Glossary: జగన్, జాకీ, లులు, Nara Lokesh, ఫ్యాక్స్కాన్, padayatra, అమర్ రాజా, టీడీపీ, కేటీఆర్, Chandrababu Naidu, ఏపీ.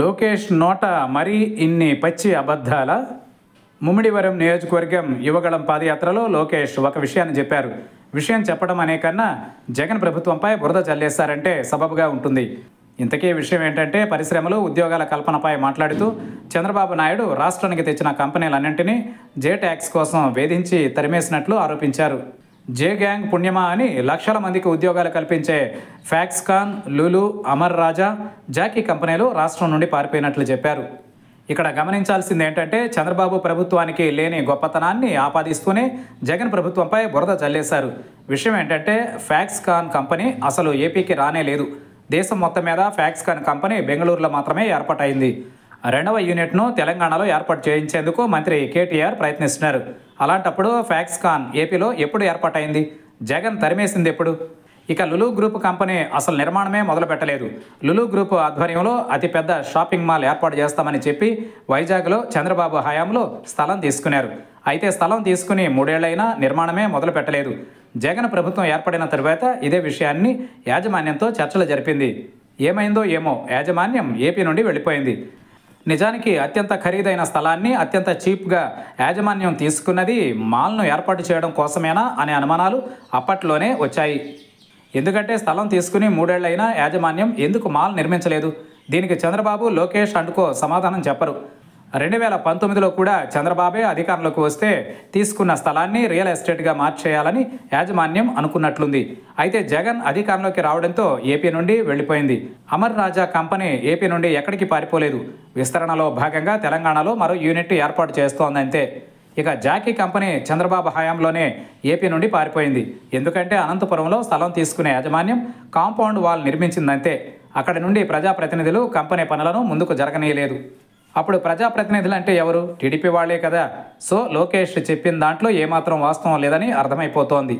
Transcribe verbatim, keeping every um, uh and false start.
లోకేష్ నోట మరీ ఇన్ని పచ్చి అబద్ధాల ముమ్మిడివరం నియోజకవర్గం యువగళం పాదయాత్రలో లోకేష్ ఒక విషయాన్ని చెప్పారు. విషయం చెప్పడం అనే కన్నా జగన్ ప్రభుత్వంపై బురద చల్లేశారంటే సబబుగా ఉంటుంది. ఇంతకీ విషయం ఏంటంటే పరిశ్రమలు ఉద్యోగాల కల్పనపై మాట్లాడుతూ చంద్రబాబు నాయుడు రాష్ట్రానికి తెచ్చిన కంపెనీలన్నింటినీ జే ట్యాక్స్ కోసం వేధించి తరిమేసినట్లు ఆరోపించారు. జే గ్యాంగ్ పుణ్యమా అని లక్షల మందికి ఉద్యోగాలు కల్పించే ఫ్యాక్స్కాన్, Lulu, అమర్ రాజా, జాకీ కంపెనీలు రాష్ట్రం నుండి పారిపోయినట్లు చెప్పారు. ఇక్కడ గమనించాల్సింది ఏంటంటే చంద్రబాబు ప్రభుత్వానికి లేని గొప్పతనాన్ని ఆపాదిస్తూనే జగన్ ప్రభుత్వంపై బురద చల్లేశారు. విషయం ఏంటంటే ఫ్యాక్స్కాన్ కంపెనీ అసలు ఏపీకి రానే లేదు. దేశం మొత్తం మీద ఫ్యాక్స్కాన్ కంపెనీ బెంగళూరులో మాత్రమే ఏర్పాటైంది. రెండవ యూనిట్ను తెలంగాణలో ఏర్పాటు చేయించేందుకు మంత్రి కేటీఆర్ ప్రయత్నిస్తున్నారు. అలాంటప్పుడు ఫ్యాక్స్కాన్ ఏపీలో ఎప్పుడు ఏర్పాటైంది? జగన్ తరిమేసింది ఎప్పుడు? ఇక లులు గ్రూప్ కంపెనీ అసలు నిర్మాణమే మొదలుపెట్టలేదు. లులు గ్రూప్ ఆధ్వర్యంలో అతిపెద్ద షాపింగ్ మాల్ ఏర్పాటు చేస్తామని చెప్పి వైజాగ్లో చంద్రబాబు హయాంలో స్థలం తీసుకున్నారు. అయితే స్థలం తీసుకుని మూడేళ్లైనా నిర్మాణమే మొదలుపెట్టలేదు. జగన్ ప్రభుత్వం ఏర్పడిన తర్వాత ఇదే విషయాన్ని యాజమాన్యంతో చర్చలు జరిపింది. ఏమైందో ఏమో, యాజమాన్యం ఏపీ నుండి వెళ్ళిపోయింది. నిజానికి అత్యంత ఖరీదైన స్థలాన్ని అత్యంత చీప్గా యాజమాన్యం తీసుకున్నది మాల్ను ఏర్పాటు చేయడం కోసమేనా అనే అనుమానాలు అప్పట్లోనే వచ్చాయి. ఎందుకంటే స్థలం తీసుకుని మూడేళ్లైనా యాజమాన్యం ఎందుకు మాల్ నిర్మించలేదు? దీనికి చంద్రబాబు, లోకేష్ అంటూ సమాధానం చెప్పరు. రెండు వేల పంతొమ్మిదిలో కూడా చంద్రబాబే అధికారంలోకి వస్తే తీసుకున్న స్థలాన్ని రియల్ ఎస్టేట్గా మార్చేయాలని యాజమాన్యం అనుకున్నట్లుంది. అయితే జగన్ అధికారంలోకి రావడంతో ఏపీ నుండి వెళ్ళిపోయింది. అమర్ రాజా కంపెనీ ఏపీ నుండి ఎక్కడికి పారిపోలేదు. విస్తరణలో భాగంగా తెలంగాణలో మరో యూనిట్ ఏర్పాటు చేస్తోందంతే. ఇక జాకీ కంపెనీ చంద్రబాబు హయాంలోనే ఏపీ నుండి పారిపోయింది. ఎందుకంటే అనంతపురంలో స్థలం తీసుకునే యాజమాన్యం కాంపౌండ్ వాల్ నిర్మించిందంతే. అక్కడి నుండి ప్రజాప్రతినిధులు కంపెనీ పనులను ముందుకు జరగనీయలేదు. అప్పుడు ప్రజాప్రతినిధులు అంటే ఎవరు? టీడీపీ వాళ్లే కదా. సో లోకేష్ చెప్పిన దాంట్లో ఏమాత్రం వాస్తవం లేదని అర్థమైపోతోంది.